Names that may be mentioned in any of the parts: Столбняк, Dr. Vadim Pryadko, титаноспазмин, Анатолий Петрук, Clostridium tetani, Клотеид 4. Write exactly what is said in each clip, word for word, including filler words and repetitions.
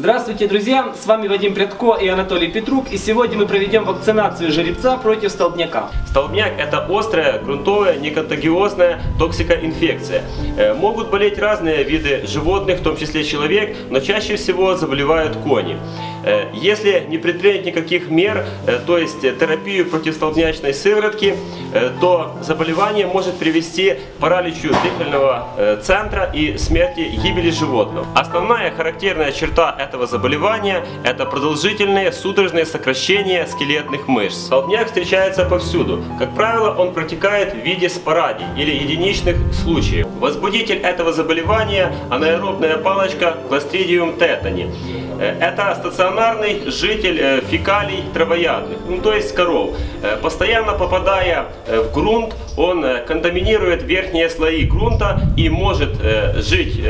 Здравствуйте, друзья! С вами Вадим Прядко и Анатолий Петрук, и сегодня мы проведем вакцинацию жеребца против столбняка. Столбняк – это острая, грунтовая, неконтагиозная токсикоинфекция. Могут болеть разные виды животных, в том числе человек, но чаще всего заболевают кони. Если не предпринять никаких мер, то есть терапию против столбнячной сыворотки, то заболевание может привести к параличу дыхательного центра и смерти, гибели животных. Основная характерная черта этого заболевания – это продолжительные судорожные сокращения скелетных мышц. Столбняк встречается повсюду. Как правило, он протекает в виде спорадий или единичных случаев. Возбудитель этого заболевания – анаэробная палочка Clostridium tetani. Это стационарный житель фекалий травоядных, ну, то есть коров. Постоянно попадая в грунт, он контаминирует верхние слои грунта и может жить.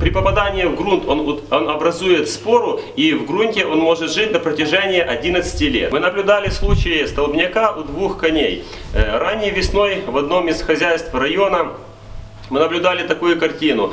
При попадании в грунт он, он образует спору, и в грунте он может жить до протяжения одиннадцати лет. Мы наблюдали случаи столбняка у двух коней. Ранней весной в одном из хозяйств района мы наблюдали такую картину.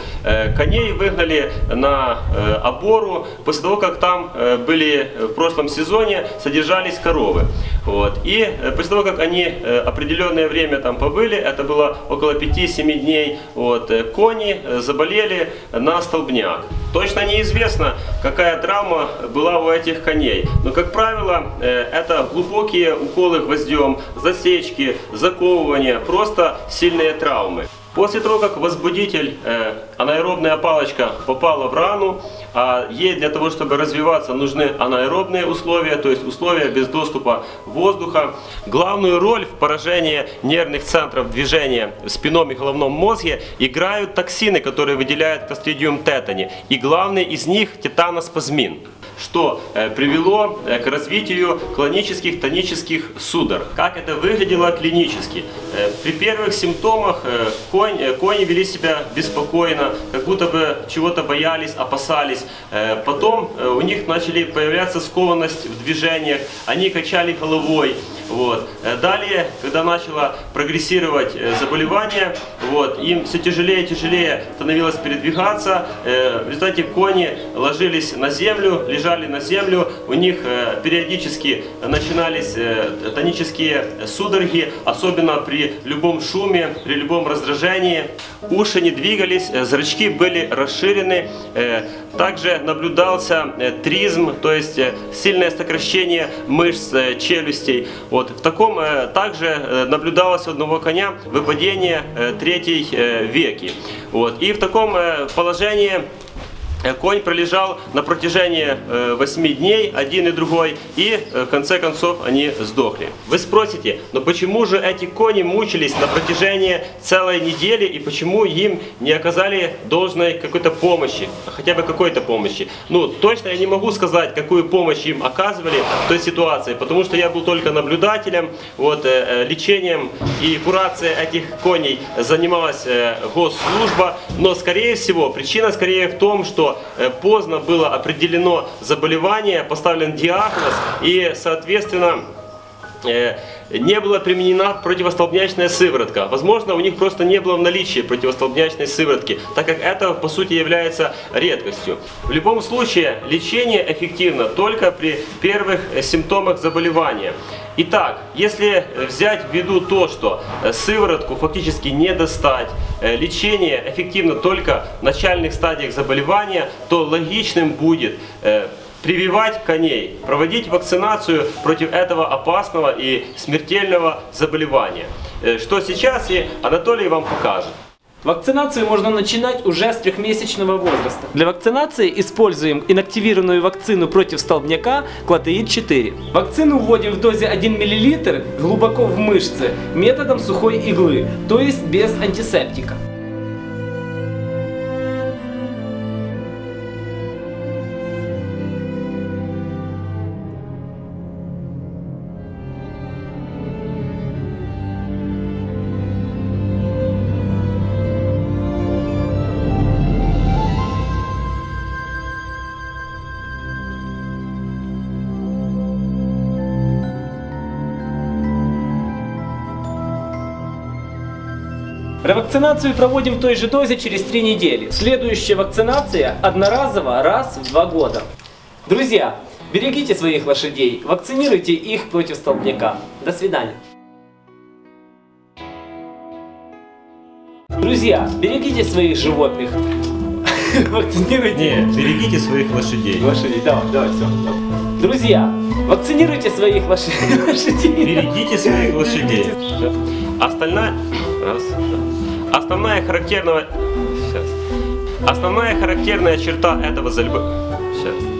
Коней выгнали на обору после того, как там были в прошлом сезоне, содержались коровы. Вот. И после того, как они определенное время там побыли, это было около пяти-семи дней, вот, кони заболели на столбняк. Точно неизвестно, какая травма была у этих коней. Но, как правило, это глубокие уколы гвоздем, засечки, заковывания, просто сильные травмы. После того, как возбудитель, э, анаэробная палочка, попала в рану, а ей для того, чтобы развиваться, нужны анаэробные условия, то есть условия без доступа воздуха. Главную роль в поражении нервных центров движения в спинном и головном мозге играют токсины, которые выделяют Clostridium tetani, и главный из них – титаноспазмин, что привело к развитию клонических тонических судорог. Как это выглядело клинически? При первых симптомах конь, кони вели себя беспокойно, как будто бы чего-то боялись, опасались. Потом у них начали появляться скованность в движениях, они качали головой. Вот. Далее, когда начало прогрессировать заболевание, вот, им все тяжелее и тяжелее становилось передвигаться. В результате кони ложились на землю, лежали на землю, у них периодически начинались тонические судороги, особенно при любом шуме, при любом раздражении. Уши не двигались, зрачки были расширены. Также наблюдался тризм, то есть сильное сокращение мышц челюстей. Вот. В таком также наблюдалось у одного коня выпадение третьей веки. Вот. И в таком положении конь пролежал на протяжении восьми дней, один и другой, и в конце концов они сдохли. Вы спросите, но почему же эти кони мучились на протяжении целой недели и почему им не оказали должной какой-то помощи, хотя бы какой-то помощи? Ну, точно я не могу сказать, какую помощь им оказывали в той ситуации, потому что я был только наблюдателем. Вот, лечением и курацией этих коней занималась госслужба, но, скорее всего, причина скорее в том, что поздно было определено заболевание, поставлен диагноз и, соответственно, не была применена противостолбнячная сыворотка. Возможно, у них просто не было в наличии противостолбнячной сыворотки, так как это, по сути, является редкостью. В любом случае, лечение эффективно только при первых симптомах заболевания. Итак, если взять в виду то, что сыворотку фактически не достать, лечение эффективно только в начальных стадиях заболевания, то логичным будет прививать коней, проводить вакцинацию против этого опасного и смертельного заболевания, что сейчас и Анатолий вам покажет. Вакцинацию можно начинать уже с трехмесячного возраста. Для вакцинации используем инактивированную вакцину против столбняка Клотеид четыре. Вакцину вводим в дозе один миллилитр глубоко в мышцы методом сухой иглы, то есть без антисептика. Ревакцинацию проводим в той же дозе через три недели. Следующая вакцинация одноразово раз в два года. Друзья, берегите своих лошадей, вакцинируйте их против столбняка. До свидания. Друзья, берегите своих животных. Вакцинируйте. Не, берегите своих лошадей. Лошадей, давай, давай, все. Друзья, вакцинируйте своих лошадей. Берегите своих лошадей. Остальная... Раз, два. Основная характерная... Сейчас. Основная характерная черта этого зальбы... Сейчас.